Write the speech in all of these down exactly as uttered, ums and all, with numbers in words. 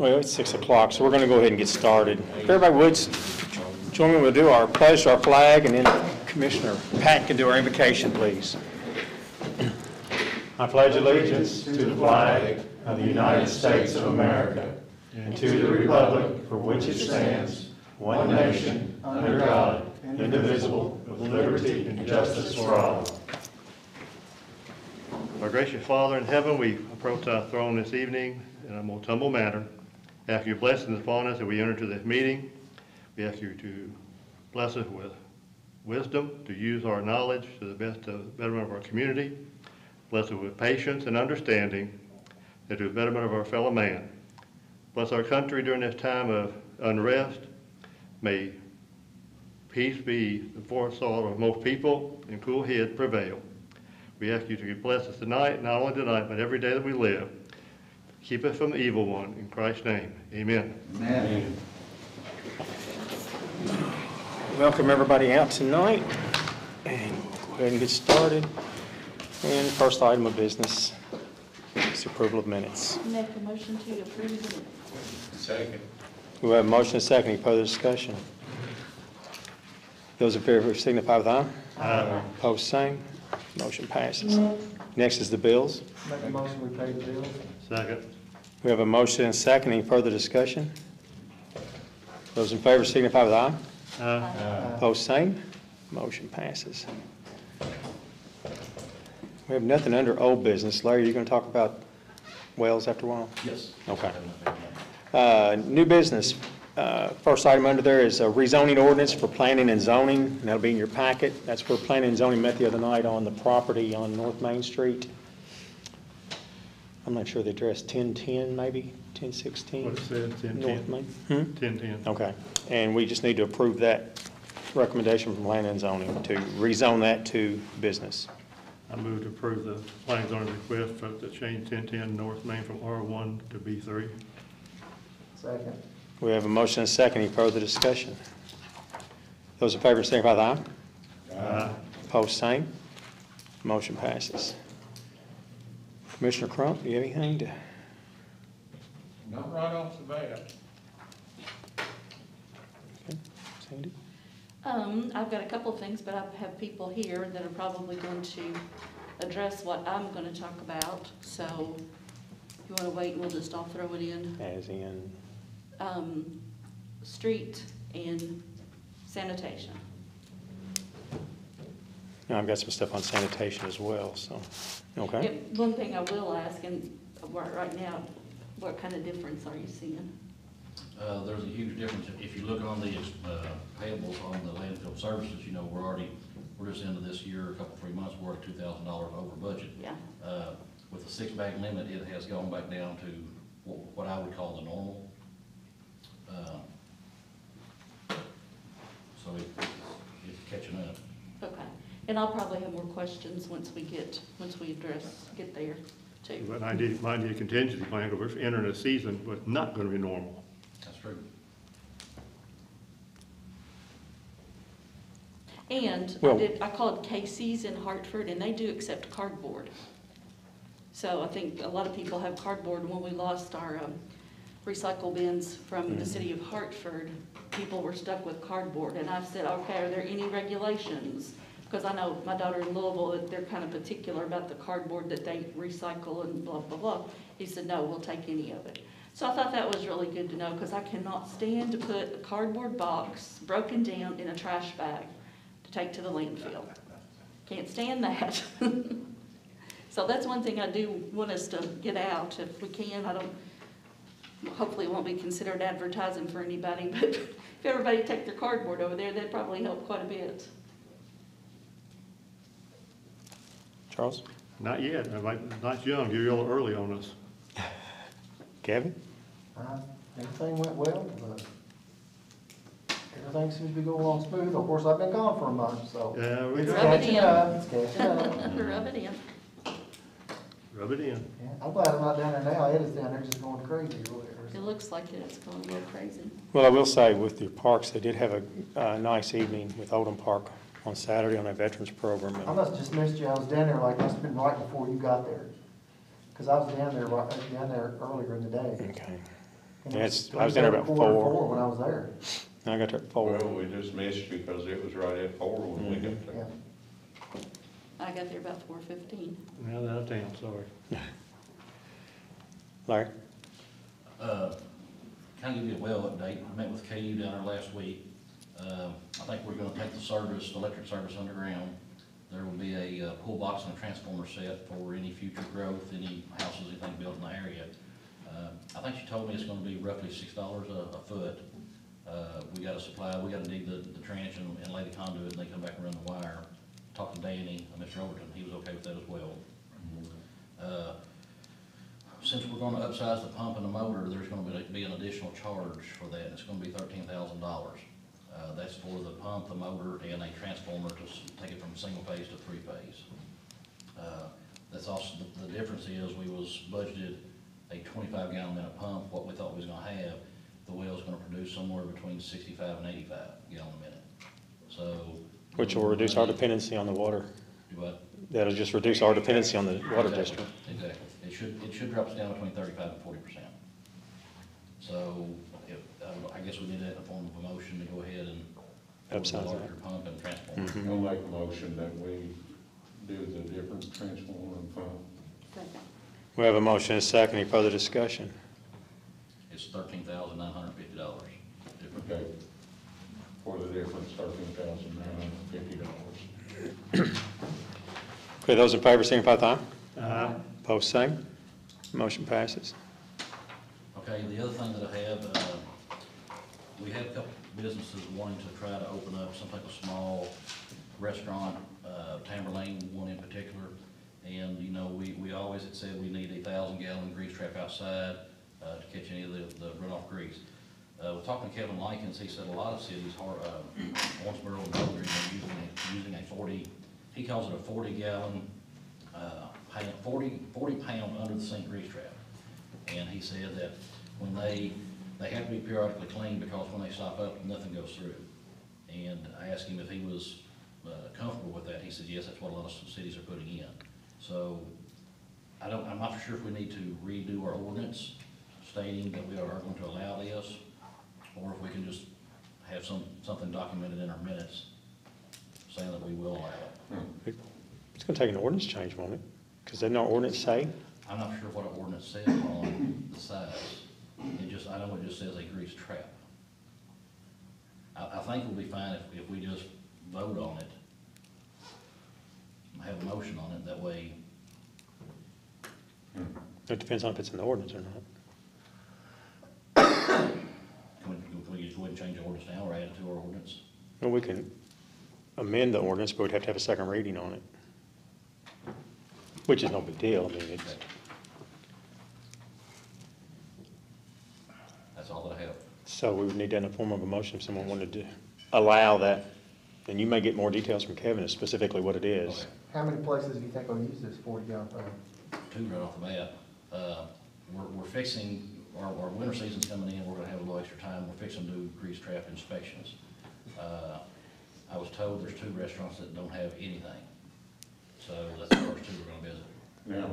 Well, it's six o'clock, so we're going to go ahead and get started. If everybody would join me, we'll do our pledge, our flag, and then Commissioner Patton can do our invocation, please. I pledge allegiance to the flag of the United States of America and to the republic for which it stands, one nation, under God, indivisible, with liberty and justice for all. Our gracious Father in heaven, we approach thy throne this evening in a most humble manner. After your blessings upon us, as we enter to this meeting, we ask you to bless us with wisdom, to use our knowledge to the best of the betterment of our community. Bless us with patience and understanding, and to the betterment of our fellow man. Bless our country during this time of unrest. May peace be the forethought of most people, and cool heads prevail. We ask you to bless us tonight, not only tonight, but every day that we live. Keep us from the evil one. In Christ's name, amen. Amen. Welcome everybody out tonight. And go ahead and get started. And first item of business is approval of minutes. Make a motion to approve the minutes. Second. We have a motion and second. Any further discussion? Those in favor signify with aye. Aye. Opposed, same. Motion passes. Next is the bills. Make a motion we pay the bills. Second. We have a motion and second. Any further discussion? Those in favor signify with aye. Aye. Aye. Opposed, same. Motion passes. We have nothing under old business. Larry, are you going to talk about wells after a while? Yes. Okay. Uh, new business. Uh, first item under there is a rezoning ordinance for planning and zoning, and that'll be in your packet. That's where planning and zoning met the other night on the property on North Main Street. I'm not sure the address, ten ten maybe, ten sixteen? What it said, ten ten. North Main? Hmm? ten ten. Okay, and we just need to approve that recommendation from planning and zoning to rezone that to business. I move to approve the planning and zoning request for the change ten ten North Main from R one to B three. Second. We have a motion and a second. Any further discussion? Those in favor signify by the aye. Aye. Opposed, same. Motion passes. Commissioner Crump, do you have anything to? Not right off the bat. Okay, Sandy? Um, I've got a couple of things, but I have people here that are probably going to address what I'm going to talk about. So if you want to wait, we'll just all throw it in. As in? Um, street and sanitation. Now I've got some stuff on sanitation as well, so, okay. If, one thing I will ask, and right now, what kind of difference are you seeing? Uh, there's a huge difference. If you look on the uh, payables on the landfill services, you know, we're already, we're just into this year, a couple, three months, we're at two thousand dollars over budget. Yeah. Uh, with the six bag limit, it has gone back down to what I would call the normal. Um, so it, it's catching up. Okay, and I'll probably have more questions once we get, once we address, get there too. But I did, mine did a contingency plan, because we're entering a season but not going to be normal. That's true. And well, I, did, I called Casey's in Hartford, and they do accept cardboard. So I think a lot of people have cardboard. When we lost our um, recycle bins from the city of Hartford, people were stuck with cardboard, and I've said, okay, are there any regulations? Because I know my daughter in Louisville, they're kind of particular about the cardboard that they recycle and blah, blah, blah. He said, no, we'll take any of it. So I thought that was really good to know, because I cannot stand to put a cardboard box broken down in a trash bag to take to the landfill. Can't stand that. So that's one thing I do want us to get out if we can. I don't, hopefully it won't be considered advertising for anybody, but if everybody take their cardboard over there, that'd probably help quite a bit. Charles? Not yet. I'm like, not young. You're a little early on us. Kevin? Uh, everything went well, but everything seems to be going along smooth. Of course, I've been gone for a month, so yeah, we it's, catching it up. it's catching up. Rub it in. Rub it in. Yeah, I'm glad I'm not down there now. Ed is down there just going crazy. It looks like it's going a little crazy. Well, I will say with your parks, they did have a uh, nice evening with Oldham Park on Saturday on a veterans program. I must have just missed you. I was down there, like, must have been right before you got there. Because I was down there, right, down there earlier in the day. Okay. Yeah, it's, I was there about four. Four when I was there. I got there at four. Well, we just missed you because it was right at four when mm-hmm. we got there. Yeah. I got there about four fifteen. Well, out of town, sorry. Larry? Uh, kind of give you a well update. I met with K U down there last week. Uh, I think we're going to take the service, the electric service underground. There will be a uh, pool box and a transformer set for any future growth, any houses, anything built in the area. Uh, I think she told me it's going to be roughly six dollars a foot. Uh, we got to supply, we got to dig the, the trench and, and lay the conduit, and they come back and run the wire. Talked to Danny, uh, Mister Overton, he was okay with that as well. Uh, Since we're going to upsize the pump and the motor, there's going to be, be an additional charge for that. It's going to be thirteen thousand dollars. Uh, that's for the pump, the motor, and a transformer to take it from single phase to three phase. Uh, that's also the, the difference is we was budgeted a twenty-five gallon minute pump, what we thought we was going to have. The well's going to produce somewhere between sixty-five and eighty-five gallon a minute. So, which will reduce our dependency on the water. But that'll just reduce our dependency on the water exactly, district. Exactly. It should, it should drop us down between thirty-five and forty percent. So if, uh, I guess we need that in the form of a motion to go ahead and upsize the larger pump and transformer. Mm-hmm. I'll make a motion that we do the different transformer and pump. Second. We have a motion and a second. Any further discussion? It's thirteen thousand nine hundred fifty dollars. Okay. For the difference, thirteen thousand nine hundred fifty dollars. Okay, those in favor signify by time. Aye. Both same. Motion passes. Okay, the other thing that I have, uh, we had a couple businesses wanting to try to open up some type of small restaurant, uh, Tamberlane, one in particular. And, you know, we, we always had said we need a thousand gallon grease trap outside uh, to catch any of the, the runoff grease. Uh, we're talking to Kevin Likens, he said a lot of cities, are, uh, Owensboro and Boulder, are using, using a forty, he calls it a forty gallon, uh, forty, forty pound under the sink grease trap. And he said that when they, they have to be periodically cleaned because when they stop up, nothing goes through. And I asked him if he was uh, comfortable with that. He said, yes, that's what a lot of cities are putting in. So I don't, I'm not sure if we need to redo our ordinance stating that we are going to allow this, or if we can just have some, something documented in our minutes saying that we will allow it. Hmm. It's going to take an ordinance change, won't it? Because doesn't our ordinance say? I'm not sure what an ordinance says on the size. It just, I know it just says a grease trap. I, I think we'll be fine if, if we just vote on it, have a motion on it, that way. It depends on if it's in the ordinance or not. Can we, can we just go ahead and change the ordinance now or add it to our ordinance? Well, we can amend the ordinance, but we'd have to have a second reading on it. Which is no big deal. I mean, it's. That's all that I have. So we would need that in the form of a motion if someone wanted to allow that. And you may get more details from Kevin as specifically what it is. Okay. How many places do you think will use this for, John? Two right off the bat. Uh, we're, we're fixing, our, our winter season's coming in, we're going to have a little extra time. We're fixing to do grease trap inspections. Uh, I was told there's two restaurants that don't have anything. So that's the first two we're going to visit. Now,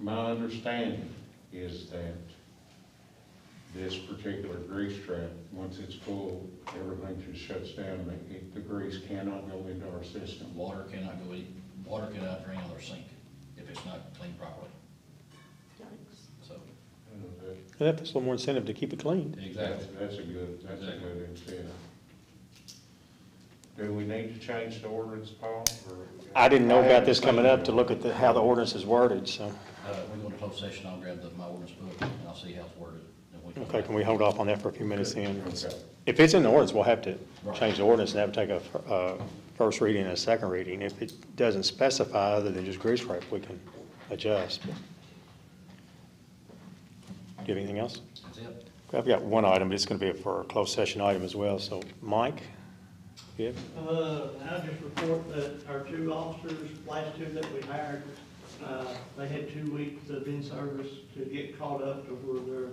my understanding is that this particular grease trap, once it's full, everything just shuts down. And it, the grease cannot go into our system. Water cannot go in. Water cannot drain or sink if it's not cleaned properly. Thanks. So. And that puts a little more incentive to keep it clean. Exactly. That's, that's a good. That's exactly. a good incentive. Do we need to change the ordinance, Paul? Or I didn't know I about this coming up to look at the, how the ordinance is worded, so. Uh, we're going to close session, I'll grab the, my ordinance book and I'll see how it's worded. Can okay, can we hold off on that for a few minutes then? Okay. If it's in the ordinance, we'll have to right. change the ordinance and have to take a uh, first reading and a second reading. If it doesn't specify other than just grease trap, we can adjust. But do you have anything else? That's it. I've got one item, but it's going to be for a closed session item as well, so Mike? Yeah. Uh, I just report that our two officers, last two that we hired, uh, they had two weeks of in-service to get caught up to where they're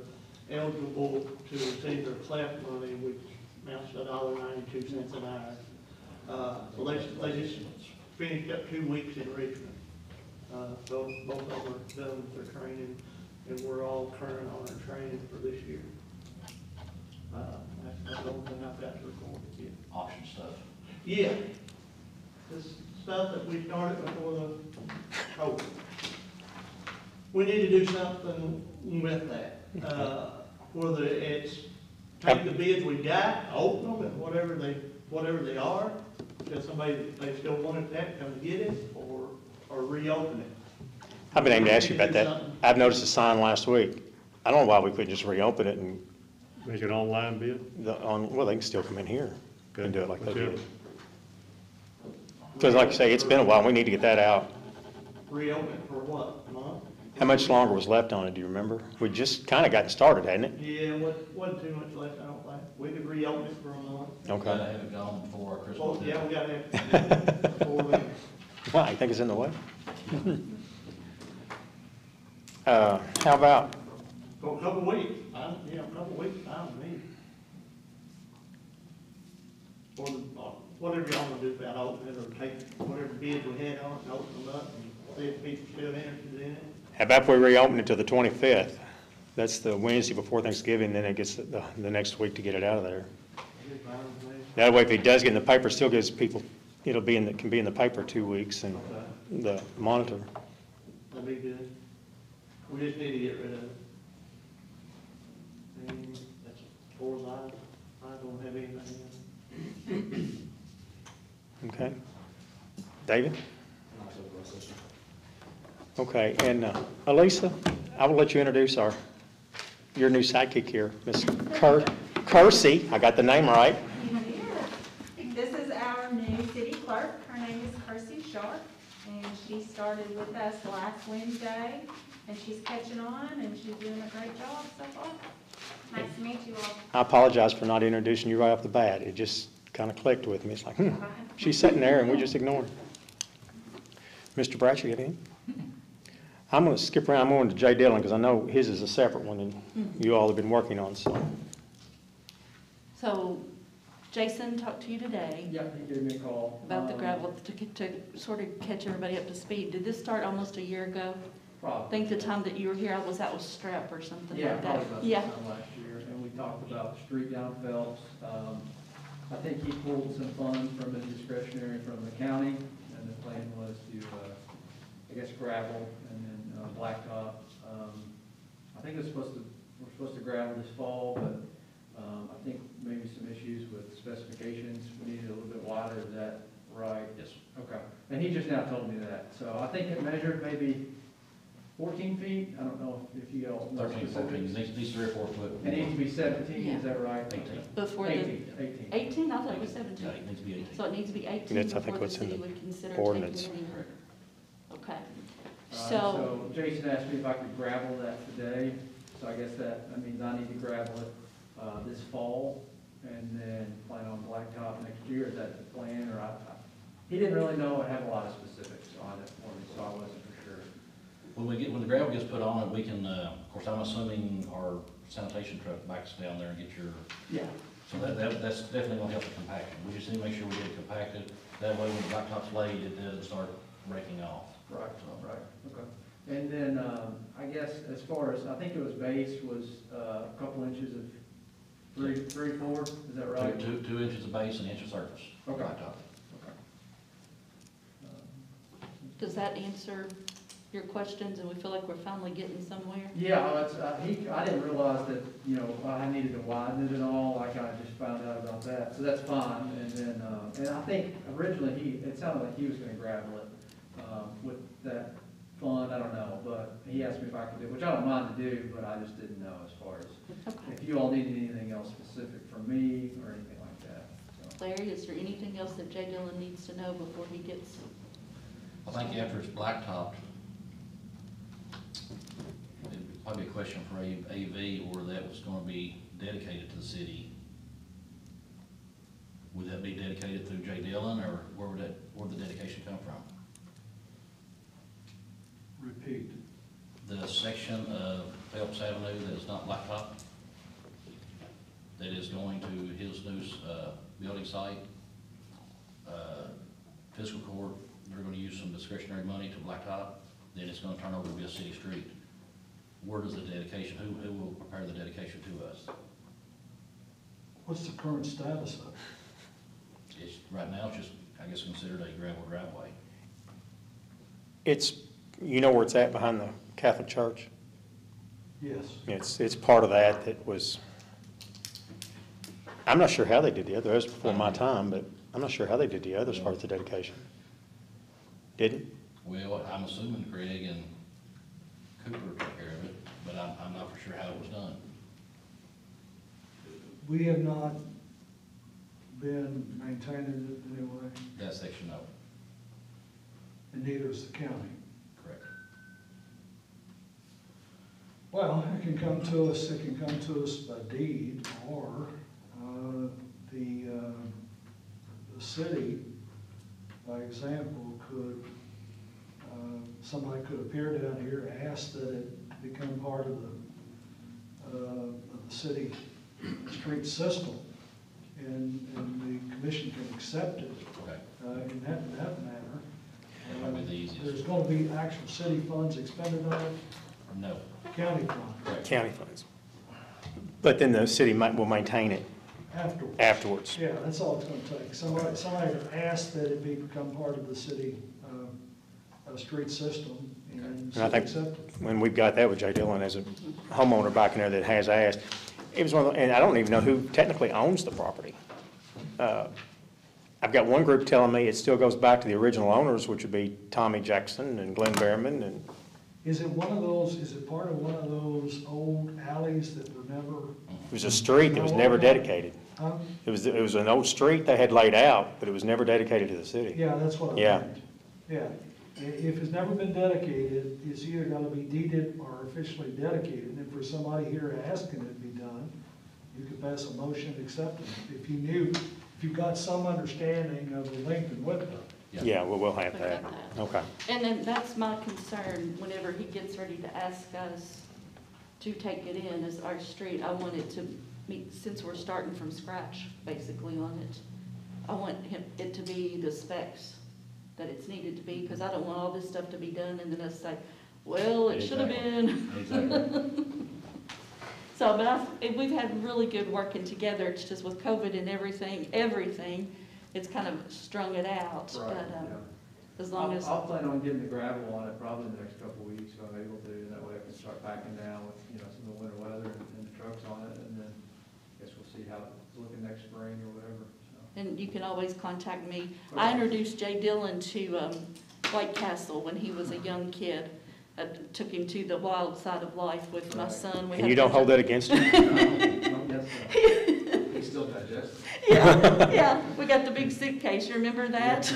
eligible to receive their C L A F money, which amounts to one dollar and ninety-two cents an hour. Uh, so they, they just finished up two weeks in Richmond. Uh, so both of them are done with their training, and we're all current on our training for this year. about that to record it. Yeah. Auction stuff. Yeah. This stuff that we started before the COVID. We need to do something with that. Uh, whether it's take the bids we got, open them, and whatever they whatever they are, if somebody if they still wanted that, come get it, or or reopen it. I've been aiming to ask you about that. Something. I've noticed a sign last week. I don't know why we couldn't just reopen it and make an online bid. The on well, they can still come in here okay. and do it like that. Sure. Because, like you say, it's been a while. We need to get that out. Reopen it for what? A month? How much longer was left on it, do you remember? We just kind of gotten started, hadn't it? Yeah, it wasn't too much left, I don't think. We could reopen it for a month. Okay. Got to have it gone before Christmas. Oh, yeah, we got to have it before we... Why, I think it's in the way. uh, how about? For a couple weeks. I'm, yeah, a couple weeks, I don't need it. Or the, whatever y'all want to do about opening it, or take whatever bid we had on it and open them up and see if people still interested in it. How about if we reopen it to the twenty-fifth? That's the Wednesday before Thanksgiving, then it gets the, the next week to get it out of there. That way, if it does get in the paper, it still gives people, it'll be in the, can be in the paper two weeks and okay. the monitor. That'd be good. We just need to get rid of it. And that's four lines. I don't have anything else. Okay. David? Okay, and uh, Elisa, I will let you introduce our your new sidekick here, Miss Ker Kersey. I got the name right. This is our new city clerk. Her name is Kersey Sharp, and she started with us last Wednesday, and she's catching on, and she's doing a great job so far. Nice to meet you all. I apologize for not introducing you right off the bat. It just kind of clicked with me. It's like, hmm, she's sitting there, and we just ignored her. Mister Bradshaw, you have anything? I'm going to skip around. I'm going to Jay Dillon because I know his is a separate one and mm-hmm. you all have been working on. So, so Jason talked to you today. Yeah, he gave me a call about um, the gravel to, to sort of catch everybody up to speed. Did this start almost a year ago? Probably. I think the time that you were here, I was out with strep or something yeah, like that. About yeah, probably last year, and we talked about the street down Phelps. Um, I think he pulled some funds from the discretionary from the county, and the plan was to. Uh, I guess gravel and then uh, blacktop. Um, I think it's supposed to we're supposed to gravel this fall, but um, I think maybe some issues with specifications. We needed a little bit wider. Is that right? Yes. Okay. And he just now told me that. So I think it measured maybe fourteen feet. I don't know if you all know. thirteen, fourteen, at least three or four foot. And it needs to be seventeen. Yeah. Is that right? eighteen. Before eighteen. The, eighteen. eighteen. I thought it was seventeen. Yeah, it needs to be eighteen. So it needs to be eighteen. That's I think what's in the ordinance. Okay. Uh, so, so Jason asked me if I could gravel that today. So I guess that, that means I need to gravel it uh, this fall and then plan on blacktop next year. Is that the plan? Or I, I, he didn't really know and have a lot of specifics on it for me, so I wasn't for sure. When we get when the gravel gets put on it, we can. Uh, of course, I'm assuming our sanitation truck backs down there and get your. Yeah. So that, that that's definitely going to help the compaction. We just need to make sure we get it compacted. That way, when the blacktop's laid, it doesn't start breaking off. Right, right, okay. And then um, I guess as far as, I think it was base was uh, a couple inches of three, three, four, is that right? Two, two, two inches of base and an inch of surface. Okay. Right top. Okay. Um, Does that answer your questions and we feel like we're finally getting somewhere? Yeah, well, it's, uh, he, I didn't realize that, you know, I needed to widen it and all. I kind of just found out about that. So that's fine. And then, uh, and I think originally he, it sounded like he was going to gravel it. Um, with that fund, I don't know, but he asked me if I could do it, which I don't mind to do, but I just didn't know as far as okay. if you all needed anything else specific from me or anything like that. So. Larry, is there anything else that Jay Dillon needs to know before he gets? I think after it's blacktopped, it'd probably be a question for A V or that was going to be dedicated to the city. Would that be dedicated through Jay Dillon, or where would that, where would the dedication come from? Repeat. The section of Phelps Avenue that is not blacktop, that is going to his new uh, building site, uh, fiscal court, they're going to use some discretionary money to blacktop, then it's going to turn over to be a city street. Where does the dedication, who, who will prepare the dedication to us? What's the current status of it? It's, right now, it's just, I guess, considered a gravel driveway. It's, you know where it's at behind the Catholic Church? Yes. It's, it's part of that that was, I'm not sure how they did the other, that was before my time, but I'm not sure how they did the other as far as the dedication. Didn't? Well, I'm assuming Greg and Cooper took care of it, but I'm, I'm not for sure how it was done. We have not been maintained in any way? That section, no. And neither is the county? Correct. Well, it can come to us, it can come to us by deed, or uh, the, uh, the city, by example, could, uh, somebody could appear down here, ask that it become part of the, uh, of the city street system, and, and the commission can accept it okay. uh, in, that, in that manner. That might be the easiest. There's going to be actual city funds expended on it? No. County funds? Right. County funds. But then the city might, will maintain it afterwards. afterwards. Yeah, that's all it's going to take. Somebody, somebody asked that it be become part of the city uh, street system. And, and I think when we've got that with Jay Dillon as a homeowner back in there that has asked, it was one of the, and I don't even know who technically owns the property. Uh, I've got one group telling me it still goes back to the original owners, which would be Tommy Jackson and Glenn Behrman. And is it one of those? Is it part of one of those old alleys that were never? It was a street that was never dedicated. Huh? It was it was an old street they had laid out, but it was never dedicated to the city. Yeah, that's what I yeah. meant. Yeah, if it's never been dedicated, it's either going to be deeded or officially dedicated. And for somebody here asking it be done, you could pass a motion accepting it if you knew. If you've got some understanding of the length and width of it. Yeah, yeah well, we'll have that. that. Okay. And then that's my concern whenever he gets ready to ask us to take it in as our street. I want it to meet, since we're starting from scratch basically on it, I want him, it to be the specs that it's needed to be, because I don't want all this stuff to be done and then us say, well, it exactly. should have been. Exactly. So, but I've, we've had really good working together. It's just with COVID and everything, everything, it's kind of strung it out. Right, but um, yeah. as long I'll, as I'll plan on getting the gravel on it probably in the next couple of weeks, so I'm able to. That way, I can start packing down with you know some of the winter weather and, and the trucks on it, and then I guess we'll see how it's looking next spring or whatever. So. And you can always contact me. Okay. I introduced Jay Dillon to um, White Castle when he was a young kid. I took him to the wild side of life with my son. We and you don't hold that against him? No, no, he's still digesting. Yeah, yeah, we got the big suitcase. You remember that?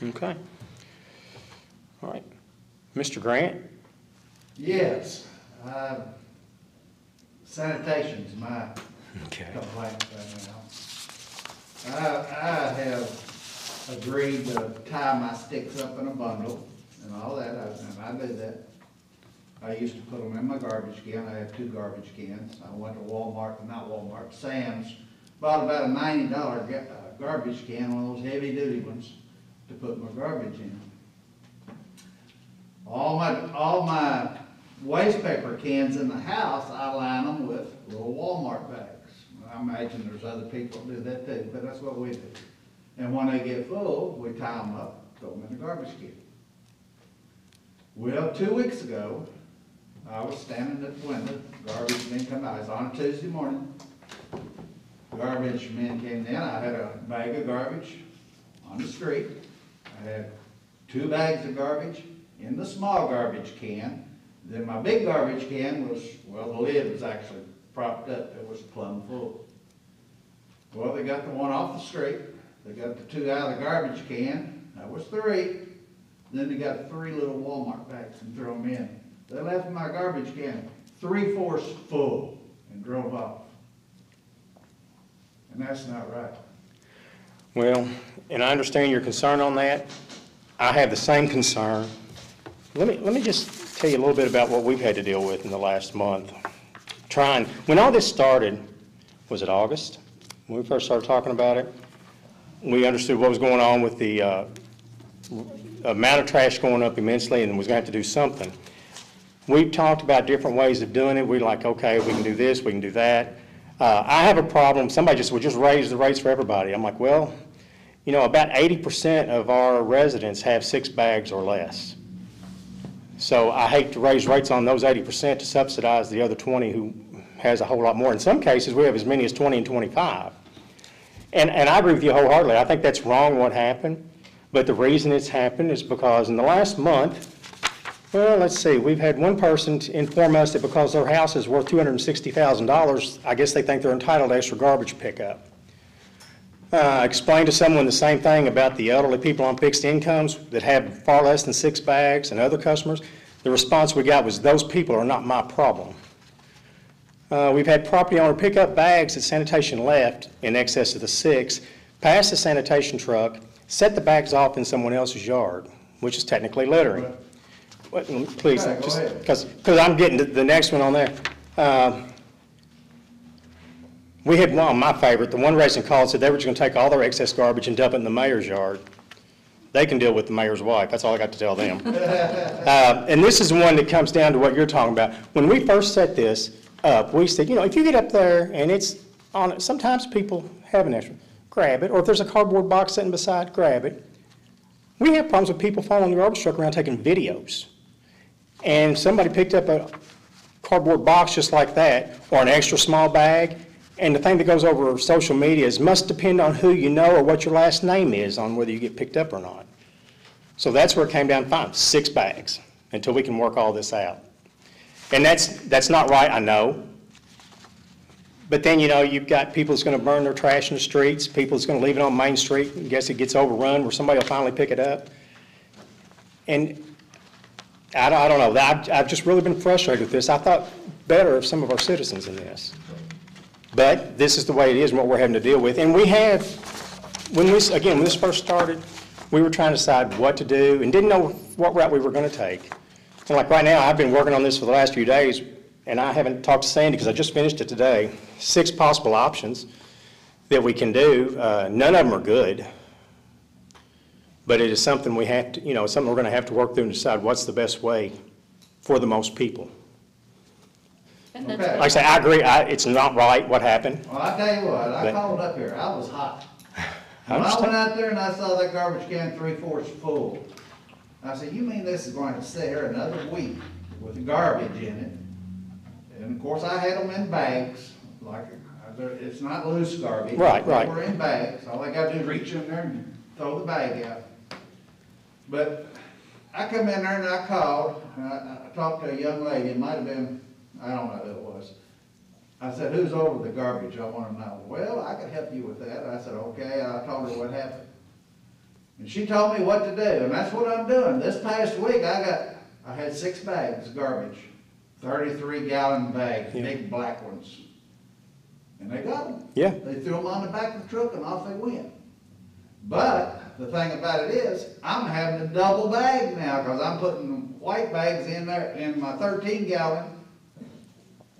Okay. All right. Mister Grant? Yes. Uh, sanitation's my okay. complaint right now. I, I have agreed to tie my sticks up in a bundle. And all that, I, I knew that. I used to put them in my garbage can. I have two garbage cans. I went to Walmart, not Walmart, Sam's, bought about a ninety dollar garbage can, one of those heavy duty ones, to put my garbage in. All my, all my waste paper cans in the house, I line them with little Walmart bags. I imagine there's other people who do that too, but that's what we do. And when they get full, we tie them up, throw them in the garbage can. Well, two weeks ago, I was standing at the window, garbage men come out. It was on a Tuesday morning. Garbage men came in. I had a bag of garbage on the street. I had two bags of garbage in the small garbage can. Then my big garbage can was, well, the lid was actually propped up. It was plumb full. Well, they got the one off the street. They got the two out of the garbage can. That was three. Then they got three little Walmart bags and threw them in. They left my garbage can three-fourths full and drove off. And that's not right. Well, and I understand your concern on that. I have the same concern. Let me, let me just tell you a little bit about what we've had to deal with in the last month. Trying, when all this started, was it August? When we first started talking about it, we understood what was going on with the uh, amount of trash going up immensely, and was going to have to do something. We've talked about different ways of doing it. We're like, okay, we can do this, we can do that. Uh, I have a problem. Somebody just would just raise the rates for everybody. I'm like, well, you know, about eighty percent of our residents have six bags or less. So I hate to raise rates on those eighty percent to subsidize the other twenty who has a whole lot more. In some cases, we have as many as twenty and twenty-five. And, and I agree with you wholeheartedly. I think that's wrong what happened. But the reason it's happened is because in the last month, well, let's see, we've had one person inform us that because their house is worth two hundred sixty thousand dollars, I guess they think they're entitled to extra garbage pickup. Uh, explain to someone the same thing about the elderly people on fixed incomes that have far less than six bags and other customers. The response we got was, those people are not my problem. Uh, we've had property owner pick up bags that sanitation left in excess of the six, pass the sanitation truck, set the bags off in someone else's yard, which is technically littering. Please, because because I'm getting to the next one on there. Uh, we had one, my favorite, the one resident called said they were just going to take all their excess garbage and dump it in the mayor's yard. They can deal with the mayor's wife. That's all I got to tell them. uh, and this is one that comes down to what you're talking about. When we first set this up, we said, you know, if you get up there and it's on, sometimes people have an extra, grab it. Or if there's a cardboard box sitting beside, grab it. We have problems with people following the garbage truck around taking videos. And somebody picked up a cardboard box just like that, or an extra small bag, and the thing that goes over social media is must depend on who you know or what your last name is on whether you get picked up or not. So that's where it came down fine, six bags, until we can work all this out. And that's, that's not right, I know. But then, you know, you've got people that's going to burn their trash in the streets, people that's going to leave it on Main Street, and guess it gets overrun where somebody will finally pick it up. And I don't, I don't know. I've, I've just really been frustrated with this. I thought better of some of our citizens in this. But this is the way it is and what we're having to deal with. And we have, when this, again, when this first started, we were trying to decide what to do and didn't know what route we were going to take. And like right now, I've been working on this for the last few days, and I haven't talked to Sandy because I just finished it today. Six possible options that we can do. Uh, none of them are good. But it is something we have to, you know, something we're going to have to work through and decide what's the best way for the most people. And that's okay. Like I say, I agree. I, it's not right what happened. Well, I tell you what, I but, called up here. I was hot. When I, I went out there and I saw that garbage can three-fourths full, I said, you mean this is going to sit here another week with the garbage in it? And, of course, I had them in bags. Like it's not loose garbage. Right, right. They were in bags. All I got to do is reach in there and throw the bag out. But I come in there and I called, and I, I talked to a young lady, it might have been, I don't know who it was. I said, who's over the garbage? I want to know. Well, I can help you with that. I said, okay. I told her what happened. And she told me what to do, and that's what I'm doing. This past week, I got, I had six bags of garbage, thirty-three gallon bags, yeah. Big black ones. And they got them. Yeah. They threw them on the back of the truck, and off they went. But the thing about it is, I'm having a double bag now because I'm putting white bags in there in my thirteen gallon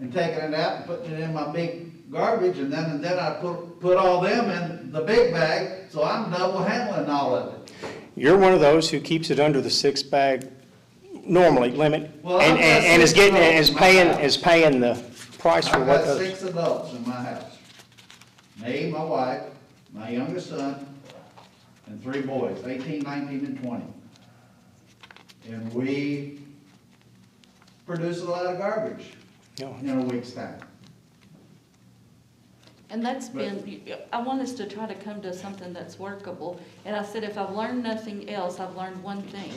and taking it out and putting it in my big garbage, and then and then I put put all them in the big bag, so I'm double handling all of it. You're one of those who keeps it under the six bag normally limit, well, and, and, and is getting is paying is paying the price for what those. I've got six adults in my house. Me, my wife, my youngest son, and three boys, eighteen, nineteen, and twenty. And we produce a lot of garbage oh. in a week's time. And that's but, been, I want us to try to come to something that's workable. And I said, if I've learned nothing else, I've learned one thing.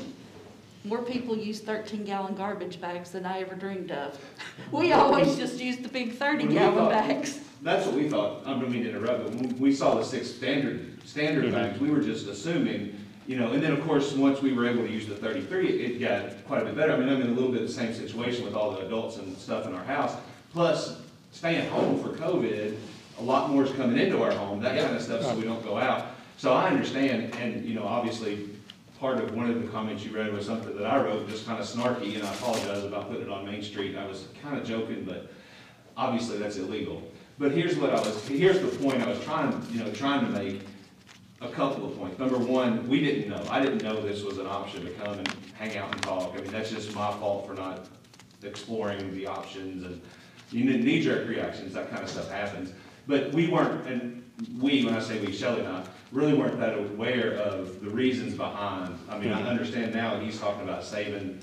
More people use thirteen gallon garbage bags than I ever dreamed of. We always just use the big thirty gallon bags. That's what we thought. I don't mean to interrupt, but when we saw the six standard standard mm-hmm. bags, we were just assuming, you know, and then of course once we were able to use the thirty-three, it got quite a bit better. I mean, I'm in a little bit of the same situation with all the adults and stuff in our house. Plus, staying home for COVID, a lot more is coming into our home, that kind of stuff, so we don't go out. So I understand, and you know, obviously, part of one of the comments you read was something that I wrote, just kind of snarky, and I apologize about putting it on Main Street. I was kind of joking, but obviously that's illegal. But here's what I was, here's the point I was trying, you know, trying to make a couple of points. Number one, we didn't know. I didn't know this was an option to come and hang out and talk. I mean, that's just my fault for not exploring the options and you know, knee-jerk reactions, that kind of stuff happens. But we weren't, and we, when I say we, Shelley and I, really weren't that aware of the reasons behind. I mean, I understand now he's talking about saving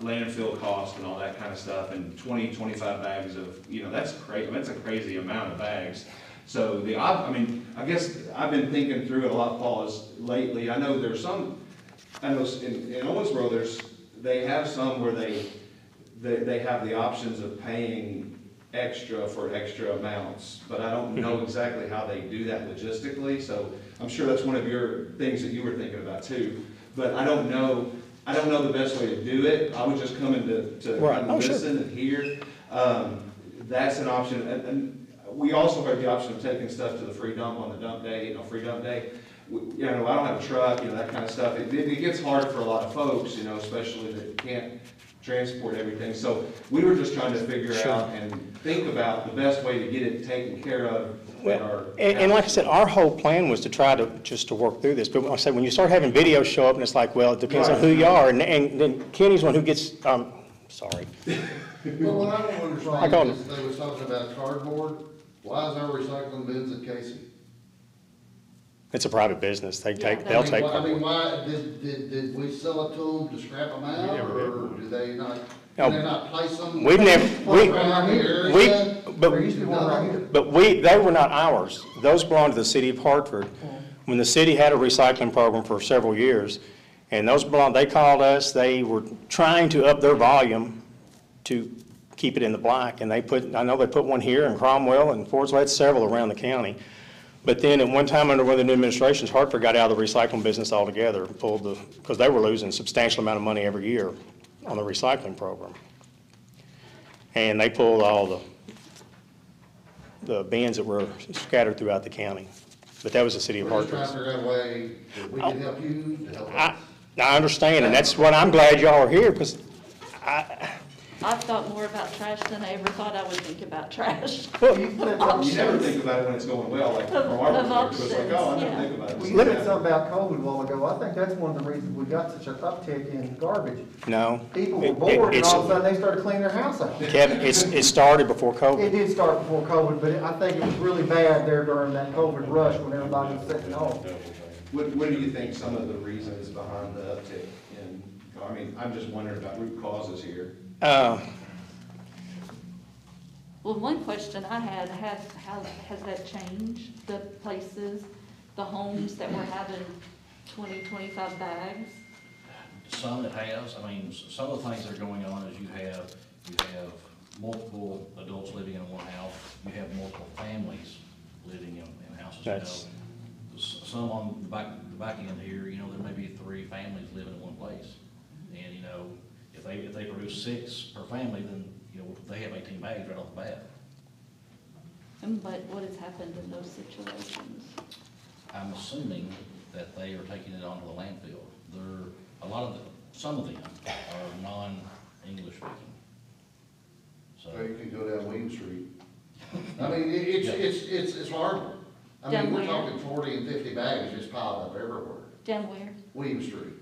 landfill cost and all that kind of stuff, and twenty, twenty-five bags of, you know, that's crazy. I mean, that's a crazy amount of bags. So the, I mean, I guess I've been thinking through it a lot, Paul, is lately. I know there's some, I know in, in Owensboro, there's, they have some where they, they, they have the options of paying extra for extra amounts, but I don't know exactly how they do that logistically. So I'm sure that's one of your things that you were thinking about too. But I don't know, I don't know the best way to do it. I would just come in to, to right. oh, listen sure. and hear. Um, that's an option. And, and, we also have the option of taking stuff to the free dump on the dump day, you know, free dump day. We, you know, I don't have a truck, you know, that kind of stuff. It, it gets hard for a lot of folks, you know, especially that can't transport everything. So we were just trying to figure sure. out and think about the best way to get it taken care of. Well, our and, and like I said, our whole plan was to try to just to work through this. But like I said, when you start having videos show up and it's like, well, it depends right. on who you are. And, and then Kenny's one who gets, um, sorry. Well, what I don't understand is they were talking about cardboard. Why is our recycling bins at Casey? It's a private business. They take, yeah, they'll I mean, take. Why, I mean, why did, did did we sell it to them to scrap them out, yeah, or did they not? No, did they not place them? We've never. We, around here, we yeah. but there used to be one around here. But we they were not ours. Those belonged to the city of Hartford. Oh. When the city had a recycling program for several years, and those belonged, they called us. They were trying to up their volume to keep it in the black, and they put, I know they put one here in Cromwell and Ford's Way, several around the county. But then at one time under one of the new administrations, Hartford got out of the recycling business altogether, and pulled the, because they were losing a substantial amount of money every year on the recycling program. And they pulled all the, the bins that were scattered throughout the county. But that was the city of Hartford. We're just trying to figure out a way that we can help you to help us. I, I understand, and that's what I'm glad y'all are here, because I, I've thought more about trash than I ever thought I would think about trash. Well, you, you never think about it when it's going well. Like, of, from our perspective, it's like, oh, I yeah. never think about it. Well, you said yeah. something about COVID a while ago. I think that's one of the reasons we got such an uptick in garbage. No. People were bored, it, and all of a sudden they started cleaning their house out. Kevin, it's, it started before COVID. It did start before COVID, but it, I think it was really bad there during that COVID rush when everybody was sitting home. What, what do you think some of the reasons behind the uptick in, I mean, I'm just wondering about root causes here. Uh, well, one question I had, has, has, has that changed, the places, the homes that were having twenty, twenty-five bags? Some it has. I mean, some of the things that are going on is you have, you have multiple adults living in one house, you have multiple families living in, in houses. That's... You know, some on the back, the back end here, you know, there may be three families living in one place, and, you know, If they, if they produce six per family, then, you know, they have eighteen bags right off the bat. But what has happened in those situations? I'm assuming that they are taking it onto the landfill. They're, a lot of them, some of them are non-English speaking. So well, you can go down Wayne Street. I mean, it, it's, yeah. it's, it's, it's horrible. I down mean, where? We're talking forty and fifty bags just piled up everywhere. Down where? Williams Street.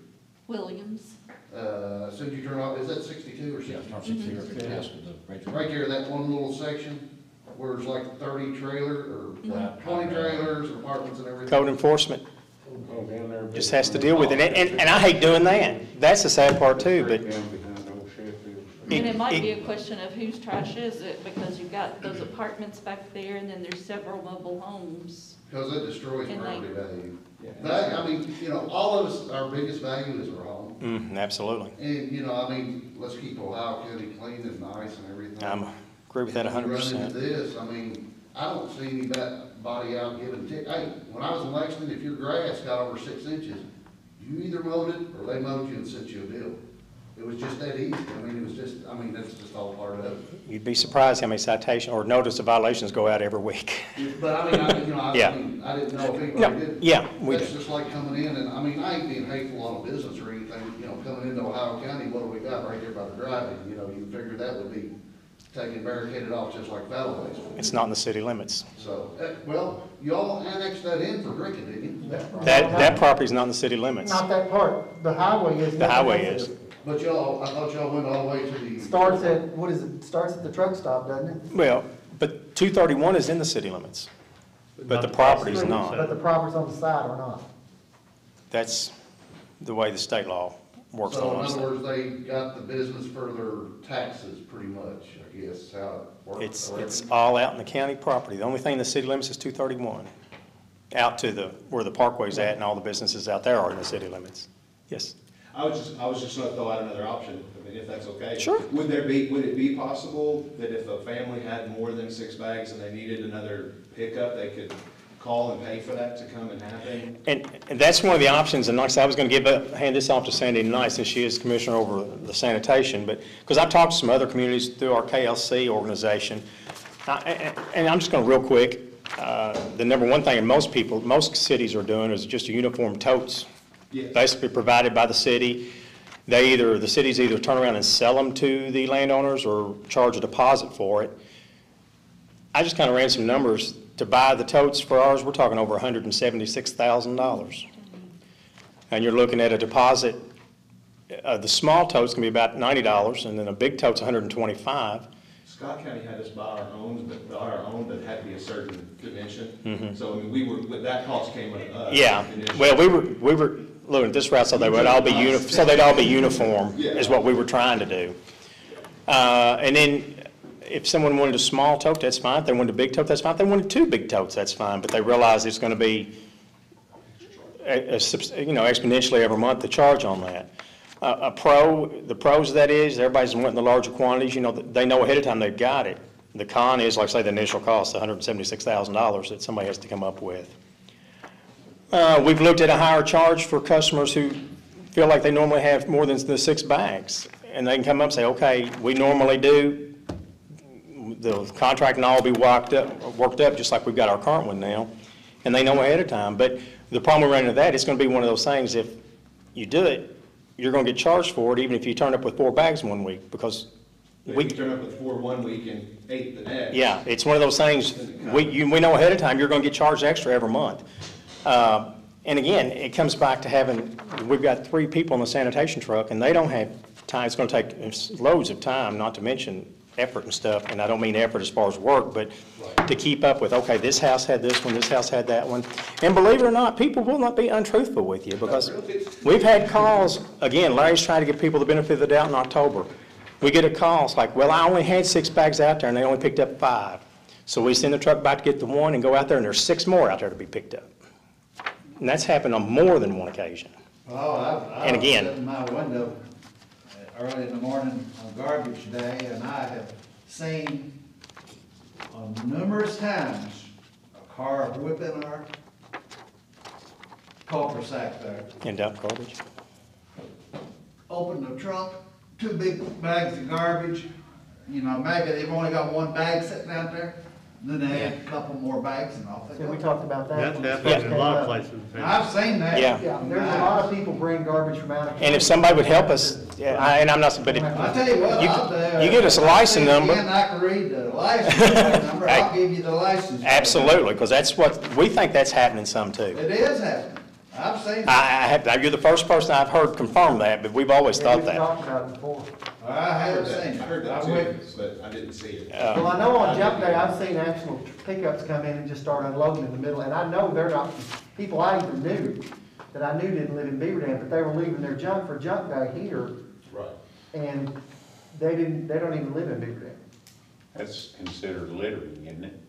Williams. Uh, as soon as you turn off, is that sixty-two or sixty-two? Yeah, sixty-two or fifty. Right there, that one little section where there's like thirty trailer or right. twenty trailers, and apartments, and everything. Code enforcement oh, down there, just has to deal with it, and, and and I hate doing that. That's the sad part too. But and it might be a question of whose trash is it, because you've got those apartments back there, and then there's several mobile homes. Because it destroys property value. Yeah. But I mean, you know, all of us, our biggest value is our home. Mm, absolutely. And, you know, I mean, let's keep Ohio County clean and nice and everything. I agree with that one hundred percent. Running into this, I mean, I don't see anybody out giving tickets. Hey, when I was in Lexington, if your grass got over six inches, you either mowed it or they mowed you and sent you a bill. It was just that easy. I mean, it was just, I mean, that's just all part of it. You'd be surprised how many citations or notice of violations go out every week. But I mean, I, you know, I, yeah. I, mean, I didn't know if anybody no, did. Yeah, we That's did. Just like coming in, and I mean, I ain't being hateful on a business or anything. You know, coming into Ohio County, what do we got right here by the driving? You know, you figure that would be taken, barricaded off just like Valleyways. It's not in the city limits. So, uh, well, y'all annexed that in for drinking, didn't you? That, that, that property's not in the city limits. Not that part. The highway is. The highway is. But y'all, I thought y'all went all the way to the. Starts at, what is it, starts at the truck stop, doesn't it? Well, but two thirty-one is in the city limits, but, but the property's street, not. But the property's on the side or not? That's the way the state law works on us. So in other words, they got the business for their taxes pretty much, I guess, how it works. It's, it's all out in the county property. The only thing in the city limits is two thirty-one, out to the, where the parkway's at and all the businesses out there are in the city limits. Yes? I was just, I was just going to throw out another option, I mean, if that's okay. Sure. Would there be, would it be possible that if a family had more than six bags and they needed another pickup, they could call and pay for that to come and happen? And, and that's one of the options. And like I said, I was going to give up, hand this off to Sandy tonight, since she is commissioner over the sanitation, but because I've talked to some other communities through our K L C organization, I, and, and I'm just going to real quick. Uh, the number one thing most people, most cities are doing is just a uniform totes. Yes. Basically provided by the city. They either, the cities either turn around and sell them to the landowners or charge a deposit for it. I just kind of ran some numbers. To buy the totes for ours, we're talking over one hundred seventy-six thousand dollars. And you're looking at a deposit, uh, the small totes can be about ninety dollars, and then a big tote's one hundred twenty-five dollars. Scott County had us buy our own, but our own that had to be a certain dimension. Mm-hmm. So I mean, we were, that cost came with us. Yeah, well, we were, we were looking at this route so they would all be uni so they'd all be uniform, yeah, is what we were trying to do. Uh, and then if someone wanted a small tote, that's fine. If they wanted a big tote, that's fine. If they wanted two big totes, that's fine. But they realize it's going to be a, a, you know, exponentially every month the charge on that. Uh, a pro, the pros of that is everybody's wanting the larger quantities. You know, they know ahead of time they've got it. The con is, like I say, the initial cost, one hundred seventy-six thousand dollars that somebody has to come up with. Uh, we've looked at a higher charge for customers who feel like they normally have more than the six bags, and they can come up and say, okay, we normally do. The contract and all will be worked up, worked up just like we've got our current one now, and they know ahead of time. But the problem we're running into that, it's going to be one of those things, if you do it, you're going to get charged for it, even if you turn up with four bags one week, because we you turn up with four one week and eight the next. Yeah, it's one of those things. We you, we know ahead of time you're going to get charged extra every month. Uh, and again, it comes back to having, we've got three people in the sanitation truck, and they don't have time. It's going to take loads of time, not to mention effort and stuff. And I don't mean effort as far as work, but right, to keep up with, okay, this house had this one, this house had that one. And believe it or not, people will not be untruthful with you, because really, we've had calls, again, Larry's trying to give people the benefit of the doubt in October. We get a call, it's like, well, I only had six bags out there and they only picked up five. So we send the truck back to get the one and go out there and there's six more out there to be picked up. And that's happened on more than one occasion. Oh, I, I and again, in my window early in the morning on garbage day, and I have seen on numerous times a car whipping our copper sack there. End up garbage. Open the trunk, two big bags of garbage. You know, maybe they've only got one bag sitting out there. Then they yeah. had a couple more bags and all that. So we talked about that. That happens yeah. in a lot of places. I've seen that. Yeah. yeah. There's nice. a lot of people bring garbage from out of town. And if somebody would help us, yeah, I, and I'm not, but if, I'll tell you what, you, I'll do, you give us a license number. Again, I can read the license number. I'll give you the license number. Absolutely, because that's what, we think that's happening some too. It is happening. I've seen that. I, I have, you're the first person I've heard confirm that, but we've always yeah, thought we've that. Talked about it before. I haven't seen it. I heard that too, but I didn't see it. Uh, well, I know on jump day, I've seen actual pickups come in and just start unloading in the middle, and I know they're not, people I even knew, that I knew didn't live in Beaver Dam, but they were leaving their junk for jump day here. Right. And they didn't, they don't even live in Beaver Dam. That's considered littering, isn't it?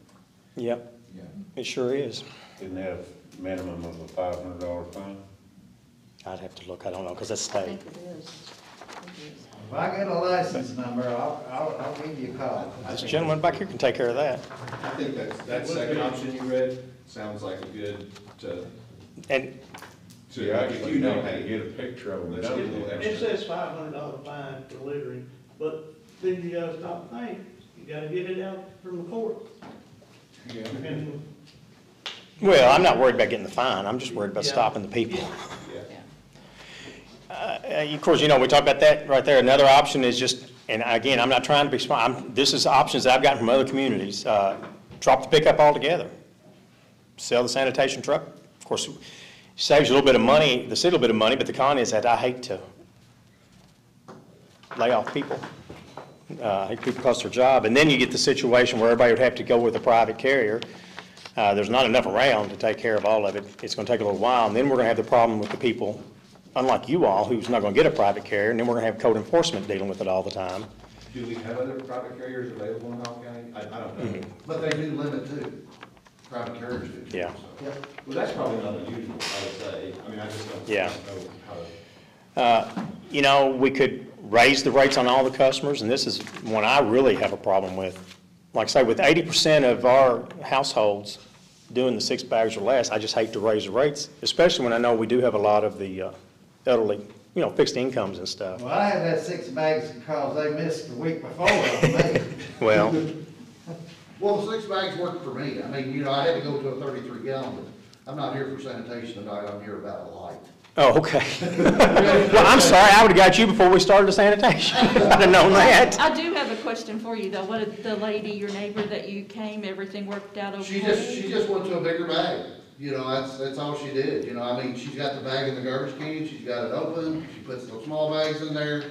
Yep. Yeah. It sure is. Isn't that a minimum of a five hundred dollar fine? I'd have to look, I don't know, because that's state. If I get a license number, I'll, I'll, I'll give you a call. This gentleman back here can take care of that. I think that's, that second option you read sounds like a good to... And... to yeah, I you know how to get a picture of them. It, it says five hundred dollar fine for littering, but then you gotta stop and think. You gotta get it out from the court. Yeah. And, well, I'm not worried about getting the fine. I'm just worried about yeah. stopping the people. Yeah. yeah. Uh, of course, you know, we talked about that right there. Another option is just, and again, I'm not trying to be smart. I'm, this is options that I've gotten from other communities. Uh, drop the pickup altogether. Sell the sanitation truck. Of course, saves you a little bit of money, the city a little bit of money, but the con is that I hate to lay off people. Uh, people cost their job. And then you get the situation where everybody would have to go with a private carrier. Uh, there's not enough around to take care of all of it. It's going to take a little while. And then we're going to have the problem with the people, unlike you all, who's not going to get a private carrier. And then we're going to have code enforcement dealing with it all the time. Do we have other private carriers available in Ohio County? I, I don't know. Mm-hmm. But they do limit, too. Private carriers do. Yeah. So. Yeah. Well, that's probably not unusual, I would say. I mean, I just don't yeah. know how to... Uh, you know, we could raise the rates on all the customers, and this is one I really have a problem with. Like I say, with eighty percent of our households doing the six bags or less, I just hate to raise the rates, especially when I know we do have a lot of the uh, elderly, you know, fixed incomes and stuff. Well, I had that six bags because they missed the week before. Well, well, the six bags worked for me. I mean, you know, I had to go to a thirty-three gallon, but I'm not here for sanitation tonight. I'm here about a light. Oh, okay. Well, I'm sorry. I would have got you before we started the sanitation. I'd have known that. I do have a question for you, though. What did the lady, your neighbor that you came, everything worked out okay? She just, she just went to a bigger bag. You know, that's that's all she did. You know, I mean, she's got the bag in the garbage can. She's got it open. She puts the small bags in there,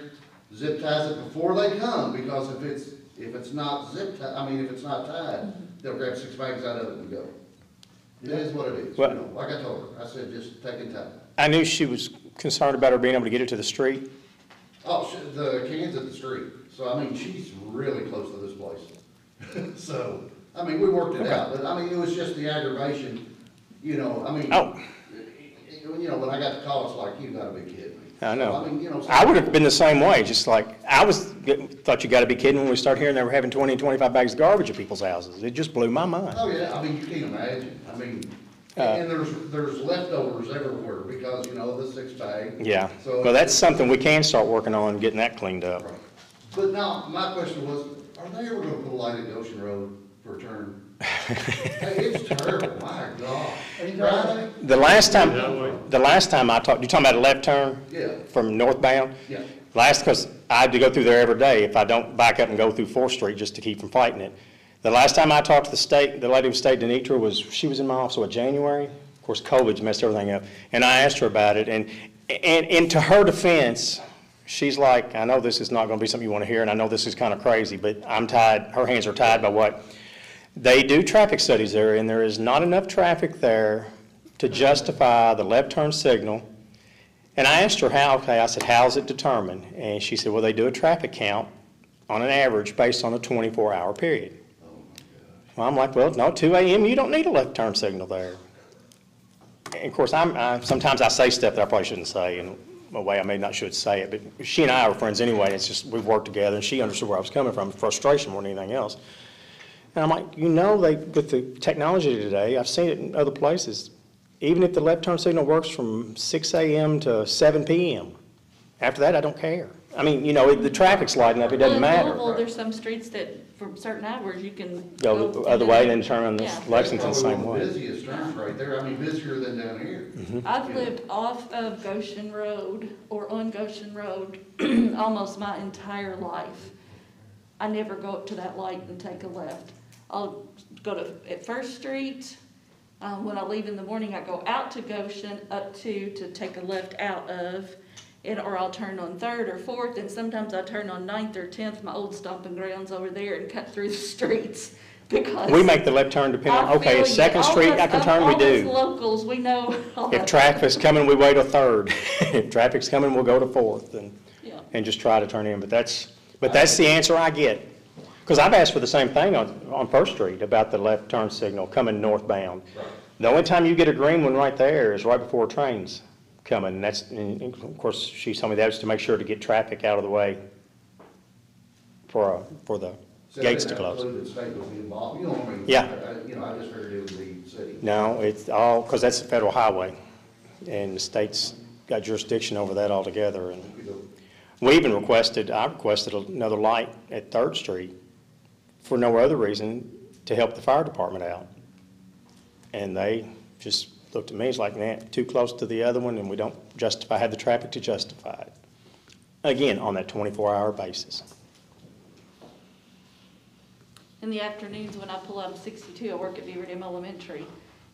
zip ties it before they come, because if it's if it's not zip tied, I mean, if it's not tied, they'll grab six bags out of it and go. It is what it is. Well, you know, like I told her, I said, just take it tight. I knew she was concerned about her being able to get it to the street. Oh, she, the can's at the street. So, I mean, she's really close to this place. So, I mean, we worked it okay. out. But, I mean, it was just the aggravation, you know, I mean, oh. you know, when I got the call, it's like, you got to be kidding me. I know. So, I, mean, you know, I would have been the same way, just like, I was thought you got to be kidding when we started hearing they were having twenty and twenty-five bags of garbage at people's houses. It just blew my mind. Oh, yeah. I mean, you can't imagine. I mean... Uh, and there's there's leftovers everywhere because, you know, the six bag. Yeah. So well, that's something we can start working on, getting that cleaned up. Right. But now, my question was, are they ever going to put a light at Goshen Road for a turn? Hey, it's terrible. My God. Right? The last time, the last time I talked, you're talking about a left turn? Yeah. From northbound? Yeah. Last, because I have to go through there every day if I don't back up and go through fourth street just to keep from fighting it. The last time I talked to the state, the lady who stayed in Denitra was, she was in my office, what, January? Of course, COVID messed everything up. And I asked her about it. And, and, and to her defense, she's like, I know this is not going to be something you want to hear, and I know this is kind of crazy, but I'm tied, her hands are tied by what? They do traffic studies there, and there is not enough traffic there to justify the left turn signal. And I asked her how, okay, I said, how's it determined? And she said, well, they do a traffic count on an average based on a twenty-four hour period. Well, I'm like, well, no, two a m you don't need a left turn signal there. And of course, I'm, I, sometimes I say stuff that I probably shouldn't say in a way I may not should say it, but she and I are friends anyway. It's just we've worked together, and she understood where I was coming from, frustration more than anything else. And I'm like, you know, they, with the technology today, I've seen it in other places, even if the left turn signal works from six a m to seven p m, after that, I don't care. I mean, you know, the traffic's lighting up, it doesn't well, matter. Well, there's some streets that, from certain hours, you can go, go the other way and turn on yeah. Lexington the same way. It's probably one of the busiest turns right there. I mean, busier than down here. Mm-hmm. I've yeah. lived off of Goshen Road, or on Goshen Road, almost my entire life. I never go up to that light and take a left. I'll go to at first street. Um, when I leave in the morning, I go out to Goshen, up to, to take a left out of. And, or I'll turn on third or fourth, and sometimes I turn on ninth or tenth, my old stomping grounds over there, and cut through the streets. Because we make the left turn depending on, okay, it's second street, I can turn, we do. All locals, we know. If traffic's coming, we wait to third. If traffic's coming, we'll go to fourth and, yeah. and just try to turn in. But that's, but that's the answer I get. Because I've asked for the same thing on, on first street about the left turn signal coming northbound. Right. The only time you get a green one right there is right before trains. Coming, and that's, and of course, she told me that was to make sure to get traffic out of the way for uh, for the so gates to close. Yeah. You know, I just heard it was the city. No, it's all because that's a federal highway, and the state's got jurisdiction over that altogether. And we even requested, I requested another light at Third Street for no other reason to help the fire department out, and they just. Looked at me, it's like, nah, too close to the other one, and we don't justify, have the traffic to justify it. Again, on that twenty-four hour basis. In the afternoons when I pull out of sixty-two, I work at Beaver Dam Elementary.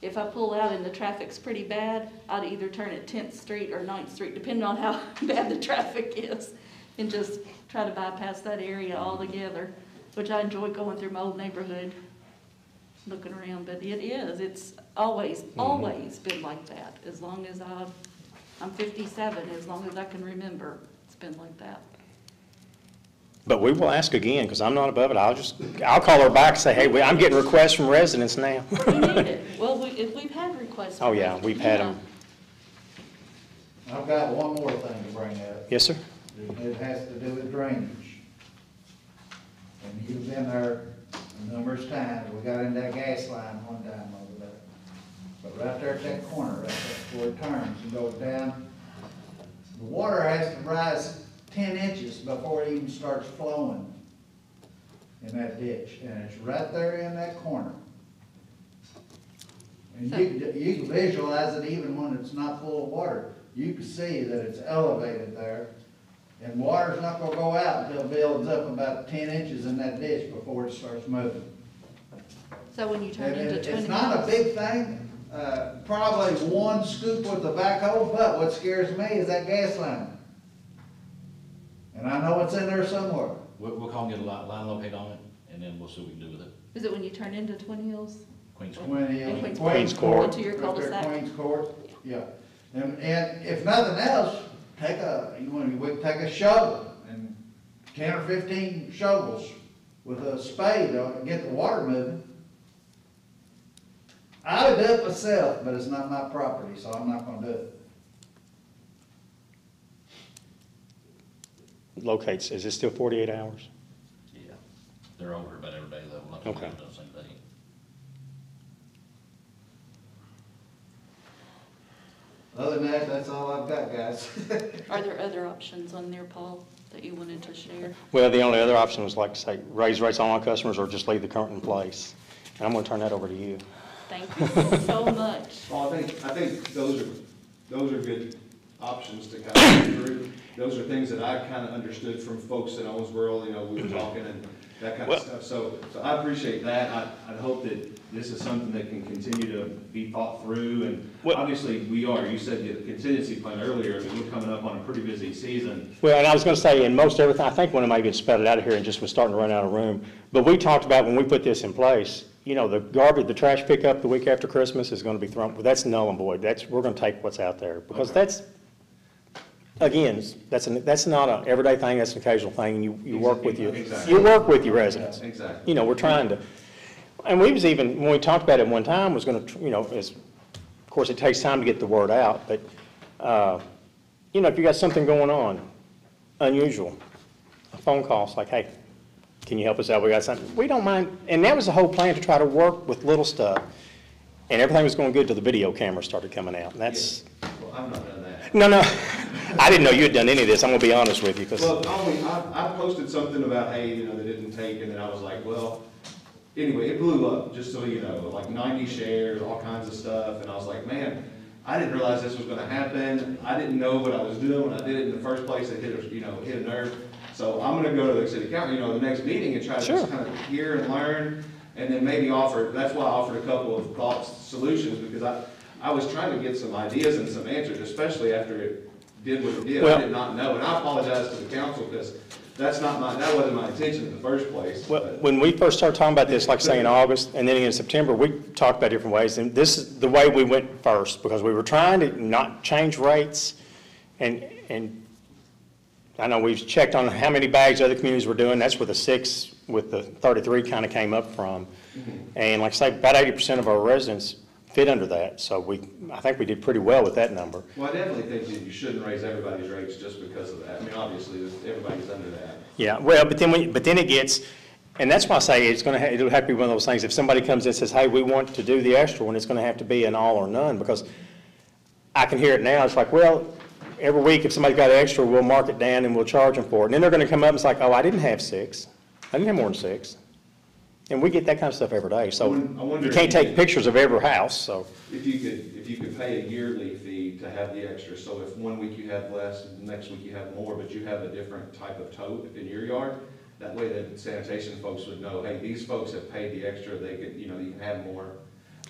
If I pull out and the traffic's pretty bad, I'd either turn at tenth street or ninth street, depending on how bad the traffic is. and just try to bypass that area altogether, which I enjoy going through my old neighborhood, looking around, but it is, it's always, mm-hmm. always been like that. As long as I've, I'm fifty-seven, as long as I can remember, it's been like that. But we will ask again, because I'm not above it. I'll just, I'll call her back and say, hey, we, I'm getting requests from residents now. We need it. Well, we, if we've had requests. Oh, yeah, we've had them. I've got one more thing to bring up. Yes, sir. It has to do with drainage. And you've been there numerous times. We got in that gas line one time over there. But right there at that corner, right there, where it turns and goes down, the water has to rise ten inches before it even starts flowing in that ditch. And it's right there in that corner. And so, you, you can visualize it even when it's not full of water. You can see that it's elevated there. And water's not going to go out until it builds up about ten inches in that ditch before it starts moving. So when you turn and into it, Twin Hills, it's not a big thing. Uh, probably one scoop with the backhoe, but what scares me is that gas line. And I know it's in there somewhere. We're, we're calling it a line, line locate on it, and then we'll see what we can do with it. Is it when you turn into Twin Hills? Queen's Court. Twin Hills. Queen's, Queen's Court. Court. Right Queen's Court. Yeah. yeah. And, and if nothing else, take a, you want to take a shovel and ten or fifteen shovels with a spade to get the water moving. I would do it myself, but it's not my property, so I'm not going to do it. Locates, is it still forty-eight hours? Yeah, they're over about every day level. Like okay. Those same day. Other than that, that's all I've got, guys. Are there other options on there, Paul, that you wanted to share? Well, the only other option was, like, say, raise rates on all customers or just leave the current in place. And I'm going to turn that over to you. Thank you so much. Well, I think, I think those are, those are good options to kind of go through. Those are things that I kind of understood from folks in Owensboro, you know, we were talking and that kind well, of stuff. So, so I appreciate that. I, I hope that this is something that can continue to be thought through. And well, obviously we are, you said the contingency plan earlier, I mean, we're coming up on a pretty busy season. Well, and I was going to say, in most everything, I think one of maybe it spelled out of here and just was starting to run out of room. But we talked about when we put this in place, you know, the garbage, the trash pickup the week after Christmas is going to be thrown, well, that's null and void. That's, we're going to take what's out there because okay. that's, Again, that's an, that's not an everyday thing. That's an occasional thing, and you, you work with you exactly. you work with your residents. Yeah, exactly. You know, we're trying to, and we was even when we talked about it one time was going to, you know, as of course it takes time to get the word out, but uh, you know, if you got something going on, unusual, a phone call, it's like, hey, can you help us out? We got something. We don't mind, and that was the whole plan to try to work with little stuff, and everything was going good till the video camera started coming out. And that's. Yeah. Well, I'm not done that. No, no. I didn't know you had done any of this. I'm going to be honest with you. Cause well, I, I posted something about, hey, you know, they didn't take, and then I was like, well, anyway, it blew up, just so you know, like ninety shares, all kinds of stuff, and I was like, man, I didn't realize this was going to happen. I didn't know what I was doing when I did it in the first place. It hit, you know, hit a nerve. So I'm going to go to the city council, you know, the next meeting and try to sure. just kind of hear and learn, and then maybe offer. That's why I offered a couple of thoughts, solutions, because I, I was trying to get some ideas and some answers, especially after it. Did what it did. Well, I did not know, and I apologize to the council because that's not my that wasn't my intention in the first place. Well, but. When we first started talking about this, like say in August and then in September, we talked about different ways, and this is the way we went first because we were trying to not change rates, and and I know we've checked on how many bags other communities were doing. That's where the six with the thirty-three kind of came up from, mm-hmm. and like say about eighty percent of our residents fit under that, so we, I think we did pretty well with that number. Well, I definitely think that you shouldn't raise everybody's rates just because of that. I mean, obviously, everybody's under that. Yeah, well, but then we, but then it gets, and that's why I say it's going to, ha it'll have to be one of those things. If somebody comes in and says, hey, we want to do the extra one, it's going to have to be an all or none, because I can hear it now. It's like, well, every week if somebody got extra, we'll mark it down and we'll charge them for it. And then they're going to come up and it's like, oh, I didn't have six. I didn't have more than six. And we get that kind of stuff every day, so you can't take could, pictures of every house. So if you could, if you could pay a yearly fee to have the extra, so if one week you have less, the next week you have more, but you have a different type of tote in your yard, that way the sanitation folks would know, hey, these folks have paid the extra. They could, you know, you can have more.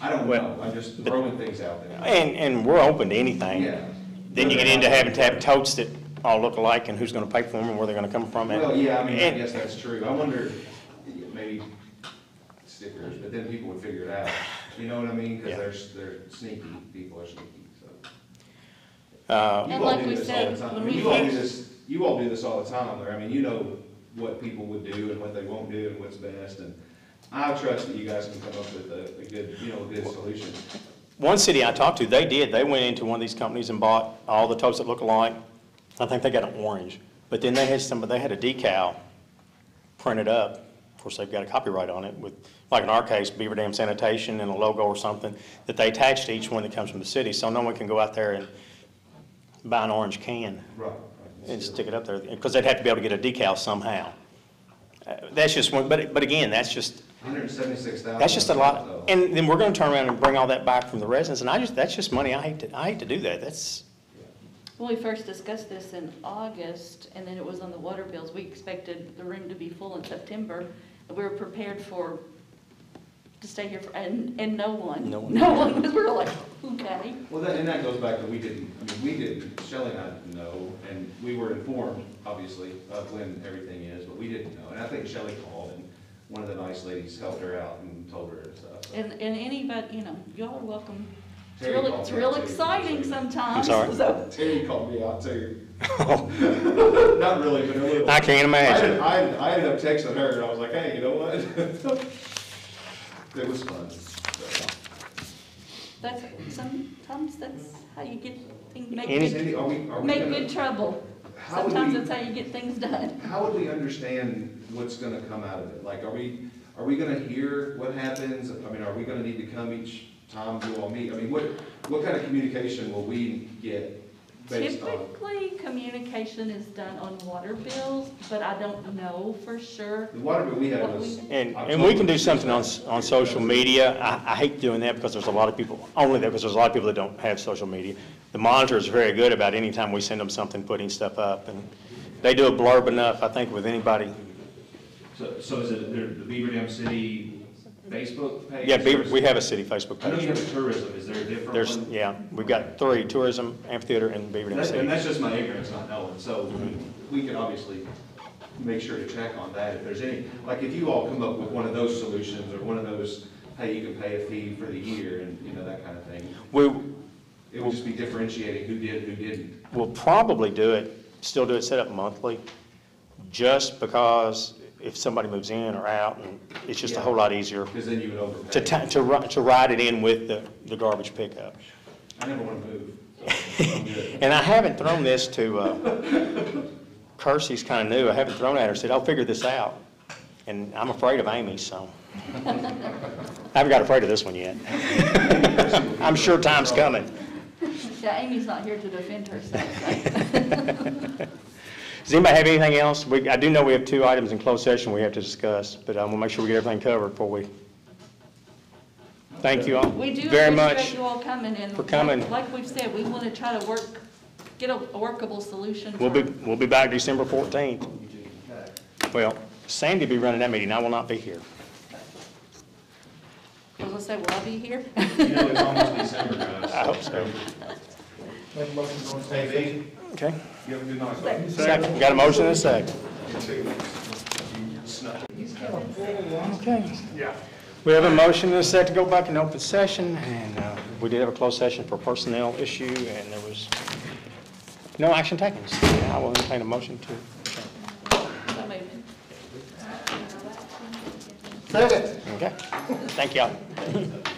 I don't well, know. I'm just throwing but, things out there. And and we're open to anything. Yeah. Then but you get into having to have totes that all look alike and who's going to pay for them and where they're going to come from. And, well, yeah, I mean, and, I guess that's true. I wonder, maybe stickers, but then people would figure it out. You know what I mean? Because yeah. they're, they're sneaky. People are sneaky. So. Uh, you and all like do we this said, all the time. I mean, you, all do this, you all do this all the time. There. I mean, you know what people would do and what they won't do and what's best. And I trust that you guys can come up with a, a good, you know, a good solution. One city I talked to, they did. They went into one of these companies and bought all the totes that look alike. I think they got an orange, but then they had some. They had a decal printed up. Of course, they've got a copyright on it with, like in our case, Beaver Dam Sanitation and a logo or something that they attached to each one that comes from the city. So no one can go out there and buy an orange can right. and sure. stick it up there because they'd have to be able to get a decal somehow. Uh, that's just one. But but again, that's just. one hundred seventy-six thousand. That's just a lot, though. And then we're going to turn around and bring all that back from the residents, and I just that's just money. I hate to I hate to do that. That's. Well, we first discussed this in August, and then it was on the water bills. We expected the room to be full in September, and we were prepared for to stay here for, and and no one, no one, no one, because we were like, okay. Well, that, and that goes back to we didn't. I mean, we didn't. Shelley and I didn't know, and we were informed, obviously, of when everything is, but we didn't know. And I think Shelley called and one of the nice ladies helped her out and told her and stuff. So. And, and anybody, you know, y'all are welcome. It's Terry real, it's real exciting sometimes. I'm sorry. So. Terry called me out too. Not really, but a little. I can't imagine. I, I, I ended up texting her and I was like, hey, you know what? It was fun. So. That's, sometimes that's how you get things, make, Any, are we, are we make gonna, good trouble. How Sometimes we, that's how you get things done. How would we understand what's going to come out of it? Like, are we are we going to hear what happens? I mean, are we going to need to come each time you all meet? I mean, what what kind of communication will we get? Based Typically, on? communication is done on water bills, but I don't know for sure. The water bill we have is and October. And we can do something on on social media. I, I hate doing that because there's a lot of people only that because there's a lot of people that don't have social media. The monitor is very good about any time we send them something, putting stuff up, and they do a blurb enough, I think, with anybody. So, so is it the Beaver Dam City Facebook page? Yeah, Beaver, we have a city Facebook page. I know you have tourism. Is there a different There's, one? Yeah, we've got three, tourism, amphitheater, and Beaver Dam that, City. And that's just my ignorance, not knowing. So mm-hmm. we could obviously make sure to check on that if there's any. Like if you all come up with one of those solutions or one of those, hey, you can pay a fee for the year and you know that kind of thing. We. It will just be differentiating who did, who didn't. We'll probably do it, still do it set up monthly, just because if somebody moves in or out, and it's just yeah. a whole lot easier. Because then you would overpay. To, t to, to ride it in with the, the garbage pickup. I never want to move, so I'm good. And I haven't thrown this to, uh, Kersey's kind of new, I haven't thrown at her, said, I'll figure this out. And I'm afraid of Amy, so. I haven't got afraid of this one yet. I'm sure time's coming. Yeah, Amy's not here to defend herself. So. Does anybody have anything else? We, I do know we have two items in closed session we have to discuss, but I'm um, going to make sure we get everything covered before we. Thank you all we do very much you all coming in. for coming. Like, like we've said, we want to try to work, get a, a workable solution. We'll be, we'll be back December fourteenth. Well, Sandy will be running that meeting. I will not be here. I was going to say, will I be here? You know, it's almost December, guys. I hope so. Make a motion to go in. Okay. You have a good night. Second. Second. Got a motion and a second. Okay. Yeah. We have a motion and a second to go back in open session, and uh, we did have a closed session for personnel issue, and there was no action taken. So I will entertain a motion to. Second. Okay. Thank y'all.